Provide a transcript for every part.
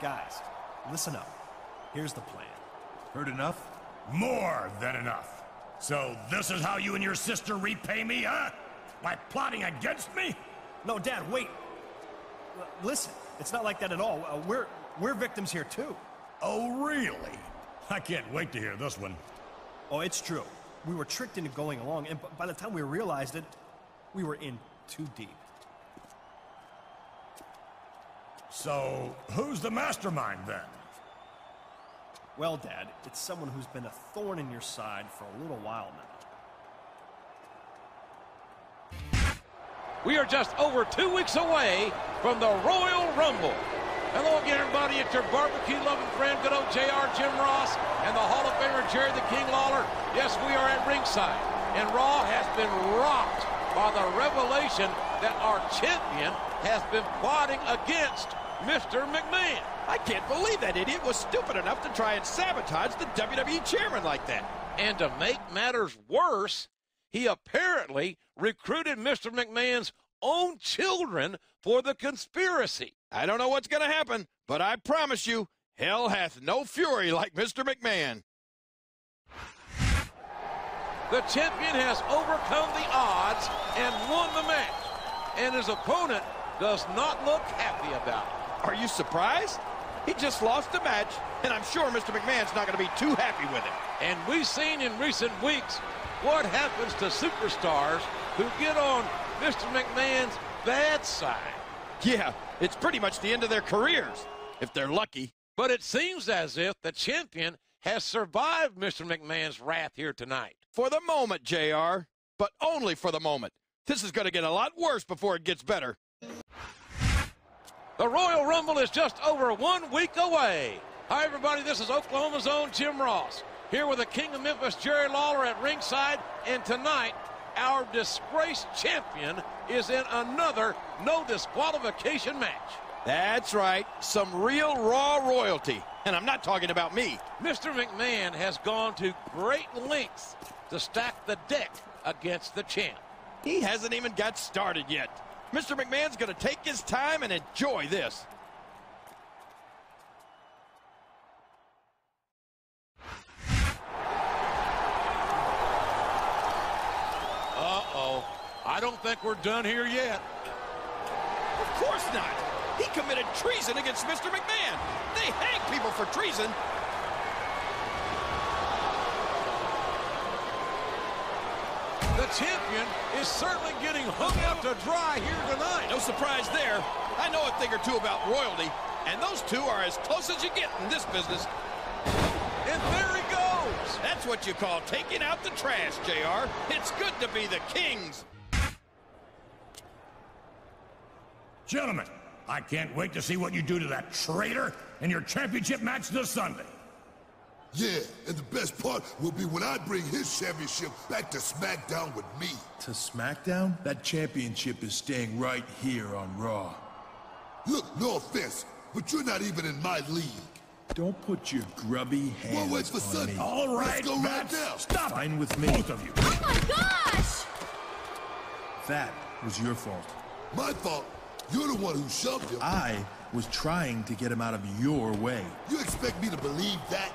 Guys, listen up. Here's the plan. Heard enough? More than enough. So this is how you and your sister repay me, huh? By plotting against me? No, Dad, wait. Listen, it's not like that at all. We're victims here, too. Oh, really? I can't wait to hear this one. Oh, it's true. We were tricked into going along, and by the time we realized it, we were in too deep. So, who's the mastermind, then? Well, Dad, it's someone who's been a thorn in your side for a little while now. We are just over 2 weeks away from the Royal Rumble. Hello again, everybody. It's your barbecue-loving friend, good old JR Jim Ross, and the Hall of Famer Jerry the King Lawler. Yes, we are at ringside, and Raw has been rocked by the revelation that our champion has been plotting against Mr. McMahon. I can't believe that idiot was stupid enough to try and sabotage the WWE chairman like that. And to make matters worse, he apparently recruited Mr. McMahon's own children for the conspiracy. I don't know what's going to happen, but I promise you, hell hath no fury like Mr. McMahon. The champion has overcome the odds and won the match, and his opponent does not look happy about it. Are you surprised? He just lost the match, and I'm sure Mr. McMahon's not going to be too happy with him. And we've seen in recent weeks what happens to superstars who get on Mr. McMahon's bad side. Yeah, it's pretty much the end of their careers, if they're lucky. But it seems as if the champion has survived Mr. McMahon's wrath here tonight. For the moment, JR, but only for the moment. This is going to get a lot worse before it gets better. The Royal Rumble is just over 1 week away. Hi, everybody. This is Oklahoma's own Jim Ross, here with the King of Memphis, Jerry Lawler, at ringside, and tonight, our disgraced champion is in another no disqualification match. That's right, some real Raw royalty. And I'm not talking about me. Mr. McMahon has gone to great lengths to stack the deck against the champ. He hasn't even got started yet. Mr. McMahon's going to take his time and enjoy this. I don't think we're done here yet. Of course not. He committed treason against Mr. McMahon. They hang people for treason. The champion is certainly getting hung out to dry here tonight. No surprise there. I know a thing or two about royalty, and those two are as close as you get in this business. And there he goes. That's what you call taking out the trash, JR. It's good to be the Kings. Gentlemen, I can't wait to see what you do to that traitor in your championship match this Sunday. Yeah, and the best part will be when I bring his championship back to SmackDown with me. To SmackDown? That championship is staying right here on Raw. Look, no offense, but you're not even in my league. Don't put your grubby hands on me. Well, wait for Sunday. All right, Matt, stop. Fine with me. Both of you. Oh my gosh! That was your fault. My fault? You're the one who shoved him. I was trying to get him out of your way. You expect me to believe that?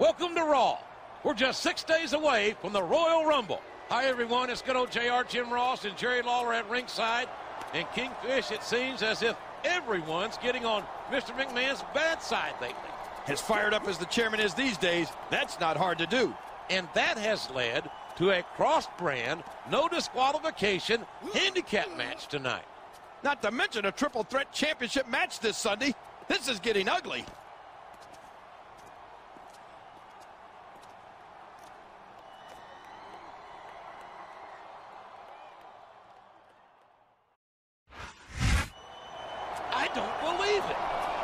Welcome to Raw. We're just 6 days away from the Royal Rumble. Hi, everyone. It's good old JR Jim Ross and Jerry Lawler at ringside. And Kingfish, it seems as if everyone's getting on Mr. McMahon's bad side lately. As fired up as the chairman is these days, that's not hard to do. And that has led to a cross-brand, no disqualification handicap match tonight. Not to mention a triple threat championship match this Sunday. This is getting ugly. I don't believe it.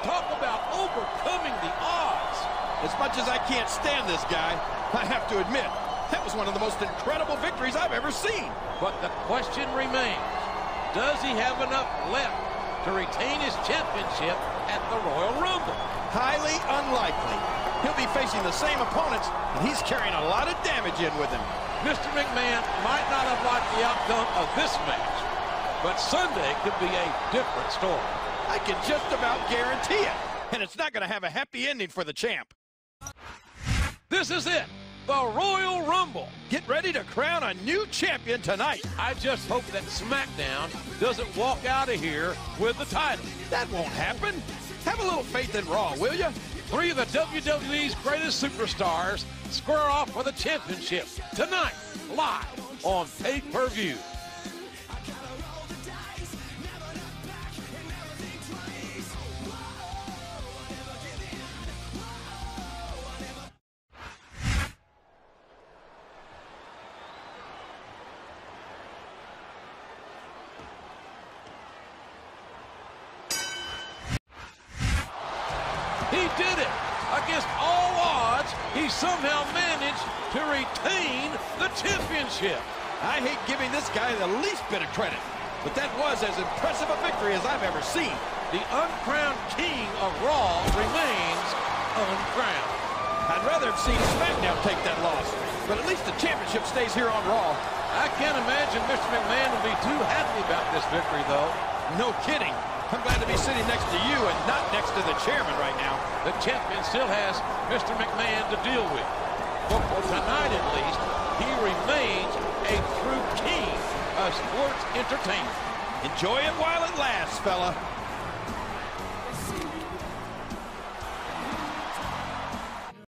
Talk about overcoming the odds. As much as I can't stand this guy, I have to admit, that was one of the most incredible victories I've ever seen. But the question remains, does he have enough left to retain his championship at the Royal Rumble? Highly unlikely. He'll be facing the same opponents, and he's carrying a lot of damage in with him. Mr. McMahon might not have liked the outcome of this match, but Sunday could be a different story. I can just about guarantee it. And it's not going to have a happy ending for the champ. This is it, the Royal Rumble. Get ready to crown a new champion tonight. I just hope that SmackDown doesn't walk out of here with the title. That won't happen. Have a little faith in Raw, will you? Three of the WWE's greatest superstars square off for the championship tonight, live on pay-per-view. He did it. Against all odds, he somehow managed to retain the championship. I hate giving this guy the least bit of credit, but that was as impressive a victory as I've ever seen. The uncrowned king of Raw remains uncrowned. I'd rather have seen SmackDown take that loss, but at least the championship stays here on Raw. I can't imagine Mr. McMahon will be too happy about this victory, though. No kidding. I'm glad to be sitting next to you and not next to the chairman right now. The champion still has Mr. McMahon to deal with. But for tonight, at least, he remains a true king of sports entertainment. Enjoy it while it lasts, fella.